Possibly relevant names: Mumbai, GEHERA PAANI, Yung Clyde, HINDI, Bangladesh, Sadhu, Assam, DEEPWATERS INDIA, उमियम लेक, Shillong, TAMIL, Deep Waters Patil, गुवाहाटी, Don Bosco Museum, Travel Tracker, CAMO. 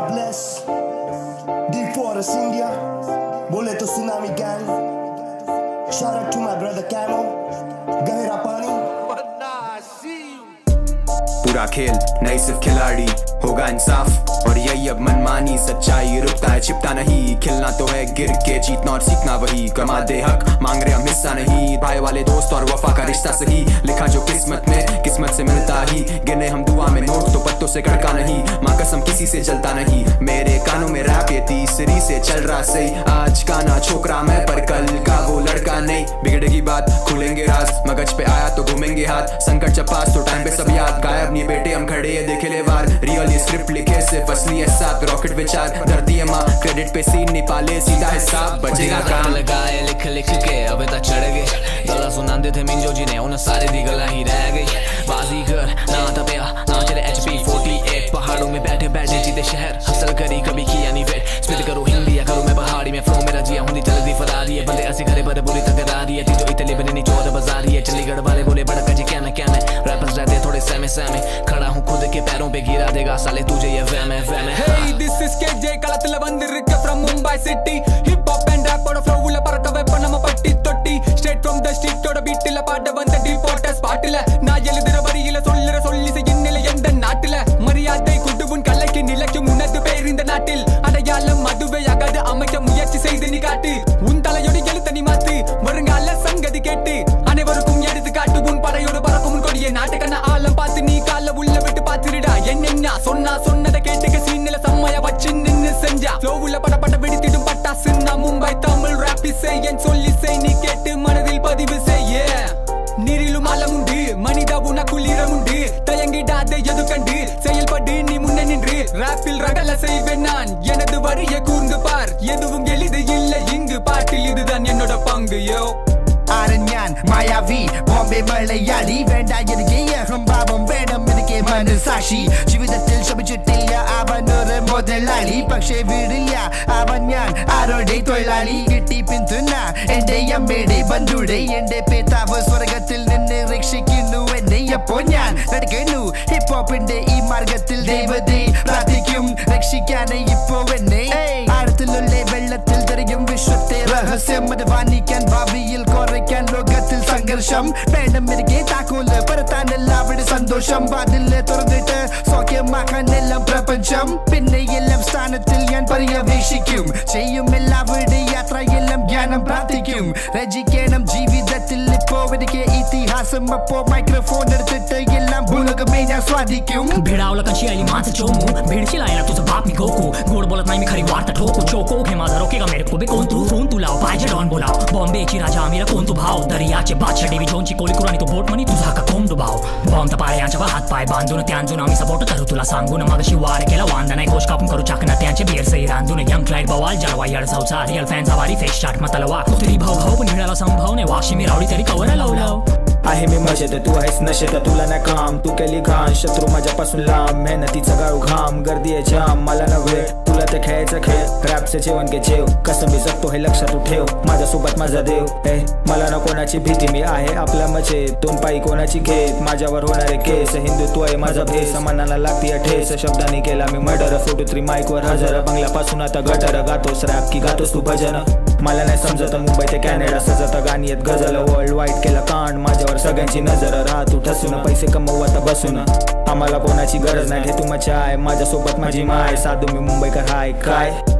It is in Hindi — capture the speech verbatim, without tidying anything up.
God bless Deep Waters India, बोले तो tsunami gang. Shout out to my brother Camo, गहरा पानी पूरा खेल नहीं सिर्फ खिलाड़ी, होगा इंसाफ और यही अब मनमानी। सच्चाई रुकता है छिपता नहीं, खेलना तो है गिर के जीतना और सीखना वही। कमा दे हक मांग रहे हम हिस्सा नहीं, भाई वाले दोस्त और वफा का रिश्ता सही। लिखा जो किस्मत में किस्मत से मिलता ही, गिने हम दुआ में नोट तो पत्तों से कड़का नहीं। माँ कसम किसी से जलता नहीं, मेरे कानों में रैप ये तीसरी से चल रहा सही। आज का ना छोकरा मैं पर कल का वो लड़का नहीं, बिगड़ेगी बात खुलेंगे राज, मगज पे आया तो घूमेंगे हाथ। संकट चपास तो टाइम पे सब याद, गायब नहीं बेटे हम खड़े है देखे ले वार। रियल ये स्क्रिप्ट लिखे सिर्फ असली है साथ, रॉकेट विचार धरती है माँ, क्रेडिट पे सीन निपाले सीधा हिसाब बचेगा काम। लगाए लिख लिख के अब तक चढ़ गए, गला सुनाते थे मिंजो जी ने उन सारे दी गला ही रह गई। बाजी कर ना तपया ना चले एच पी फोर्टी एट, पहाड़ों में बैठे बैठे जीते शहर, हसल करी कभी किया नहीं वेट। स्पिट करो हिंदी या करो मैं पहाड़ी में फ्लो, मेरा जिया हूँ चल दी फरारी है। बंदे ऐसे घरे भरे बोली तकरारी है, तीजो इतली बने नहीं चौदह बाजारी है। चली गढ़ वाले बोले बड़का जी क्या ना क्या मैं, रैपर्स रहते थोड़े सहमे सहमे, खड़ा हूँ खुद के पैरों पे गिरा देगा साले तुझे ये वहम है वहम है। Hey this is K J कलत लवंदर के from Mumbai city, hip hop and rap और flow उल्ला पर कवे पन्ना में पट्टी तोटी, straight from the street और beat ला पाड़ बंदे deep waters पाटिल है। ना ये दिल बरी ये सोल्ले रे सोल्ली से इन्ने यंद नाटिल है, मर्यादे कुडुवन कलके निलके मुनत पेरिंद नाटिल अडयाल मधुवे अगद अमक मुयच्ची செய்து निकाटी उन தலையோடு எழுத்தனி மாத்தி வருங்கால சங்கதி கேட்டி அனைவருக்கும் எடுத்து காட்டு உன் படையோடு பறக்கும் உன் கொடியே நாட்டுக்கண்ண ஆலம் பார்த்து நீ கால உள்ள விட்டு பார்த்துடா என்னென்ன சொன்னா சொன்னதை கேட்டுக்க சீன்ல சம்மய வச்சு நின்னு செஞ்சா ஃப்ளோவுல பட பட வெடித்திடும் பட்டாசு நான் மும்பை தமிழ் ராப் இசை என் சொல்லி செய் நீ கேட்டு மனதில் பதிவு செய்ய நீரிலும் அலமுண்டு மனித உனக்குளிரமுண்டு தயங்கிடாதே எது கண்டு செயல்படு நீ முன்னே நின்று ராப்பில் ரகல செய்வேன் நான் எனது வரிய கூர்ந்து பார் எதுவும் எளிது இல்லை இங்கு பாட்டில் இதுதான் என்னோட பங்கு யோ ஆரண்யான் மாயாவி பாம்பே மலையாளி வேண்டா எனக்கேய ஹம்பாபம் வேடம் எனக்கே மன சாட்சி ஜீவிதத்தில் சபிச்சிட்டில்ல அவன் ஒரு முதலாளி പക്ഷേ വീടില്ല അവൻ ഞാൻ ആരോടെ തൊഴിലാളി കിട്ടി പിന്തുണ എന്റെ അമ്മയുടെ ബന്ധുടെ എന്റെ പിതാവ് സ്വർഗത്തിൽ നിന്ന് രക്ഷിക്കുന്നു എന്നെ അപ്പോൾ ഞാൻ നടക്കുന്നു ഹിപ്പ് ഹോപ്പിന്റെ ഈ മാർഗത്തിൽ ദൈവത്തെ പ്രാർത്ഥിക്കും രക്ഷിക്കാനായി ഇപ്പോൾ എന്നെ ആഴത്തിലുള്ള വെള്ളത്തിൽ തെറിയും വിശ്വത്തെ രഹസ്യം അത് വാനിക്കാൻ ഭാവിയിൽ കുറയ്ക്കാൻ ലോകത്തിൽ സംഘർഷം വേണം എനിക്ക് താക്കോല് പരത്താനല്ല അവിടെ സന്തോഷം വാതില് തുറന്നിട്ട് സൗഖ്യമാക്കാൻ എല്ലാം പ്രപഞ്ചം പിന്നെ എല്ലാം സ്ഥാനത്തിൽ ഞാൻ പര്യവേഷിക്കും ചെയ്യും എല്ലാവരുടെ യാത്രയെല്ലാം ജ്ഞാനം പ്രാർത്ഥിക്കും രചിക്കണം ജീവിതത്തിൽ ഇപ്പോൾ എനിക്ക് ഇതിഹാസം അപ്പോൾ മൈക്രോഫോൺ എടുത്തിട്ട് എല്ലാം ഭൂലോകമേ ഞാൻ സ്വാധിക്കും भिड़ावला कच्ची आली मांस चोमू भिड़ची लायला तुझा बाप मी गोकू गोड बोलत नाही मी खरी वार्ता ठोकू चोको हे माझा रोकेगा मेरे को बे कोण तू फोन तू लाव पाहिजे डॉन बोलाव बॉम्बेची राजा आमिरा कोण तू भाव दर्याचे बादशाह डेवी जोनची कोलिकुराणी तो बोट म्हणी तुझा का कोंब डुबाव बॉम्ब तपाळे यांच्या हात पाय बांधून त्यांजून आम्ही सपोर्ट करू तुला सांगून मागाशी वार केला वांदा नाही घोष कापून करू चाकणा त्यांचे बियर सई रांधून यंग क्लाइड बवाल जलवा यार सावचा रियल फॅन्स आवारी फेस शॉट मतलवा कुत्री भाव भाव पण हिडाला संभाव नाही वाशी मी रावडी तरी कवर लावलाव आहे मी मजेत तू आहेस नशेत तुला ना काम तू केली घाण शत्रू माझ्यापासून लांब मेहनतीचा गाळू घाम गर्दी आहे जाम मला ना वेळ तुला ते खेळायचा खेळ रॅपचे जेवण घे जेव कसं मी जगतो हे लक्षात ठेव माझ्यासोबत माझा देव ए मला ना कोणाची भीती मी आहे आपल्या मजेत दोन पायी कोणाची घेत माझ्यावर होणारे केस हिंदुत्व आहे माझा भेस समानाला लागती ठेस शब्दांनी केला मी मर्डर फोटो थ्री माईकवर हजर बंगल्यापासून आता गटर गातोस रॅप की गातोस तू भजन मला नाही समजत मुंबई ते कॅनडा सजत गाणी येत गझल वर्ल्ड वाईड केला कांड माझ्यावर सगळ्यांची नजर राहत उठसून पैसे कमवू आता बसून आम्हाला कोणाची गरज नाही हे तू मचाय माझ्यासोबत माझी माय साधू मी मुंबईकर हाय काय